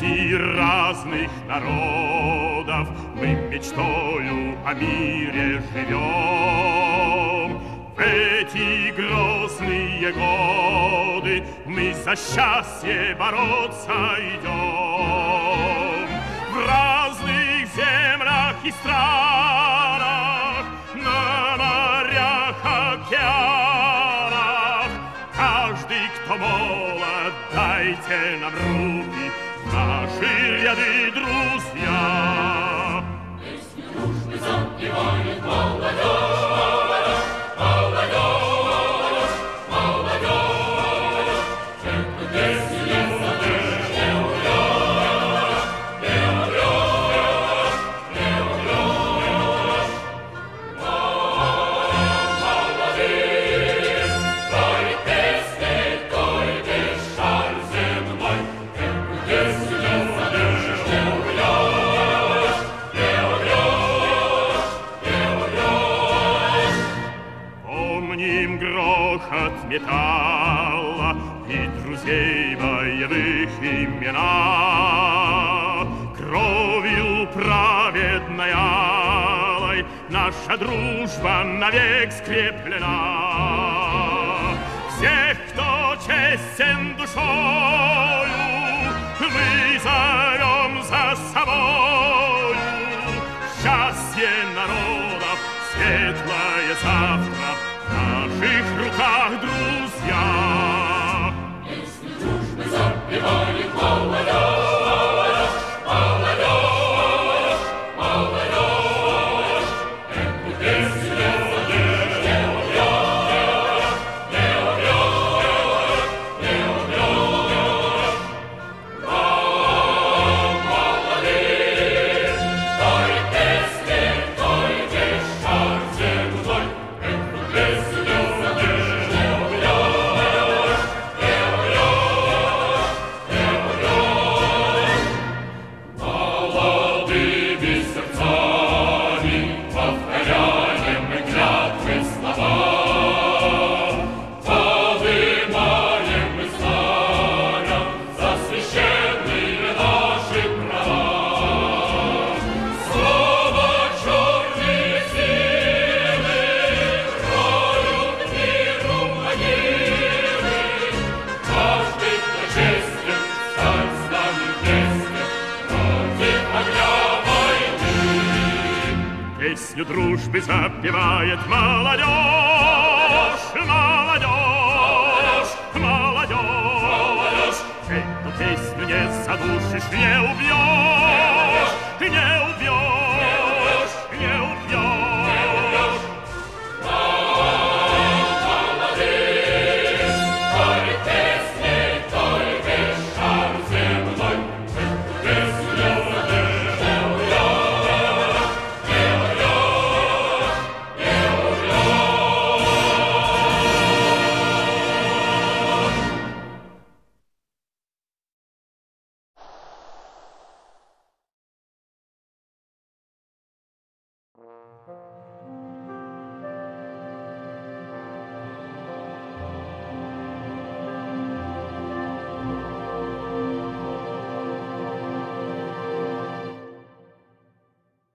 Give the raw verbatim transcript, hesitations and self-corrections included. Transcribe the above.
девяти разных народов мы мечтою о мире живем. В эти грозные годы мы за счастье бороться идем. В разных землях и странах, на морях, океанах, каждый, кто молод, дайте нам руки, наши ряды, друзья. Песню дружбы запевает молодежь. Металла и друзей боевых имена, кровью праведной алой наша дружба навек скреплена. Всех, кто честен душою, мы зовем за собою. Счастье народов, светлое завтра в наших руках, друзья. Песни дружбы запевает молодежь. Песню дружбы запевает молодежь, молодежь, молодежь. Эту песню не задушишь, не убьешь, не убьешь.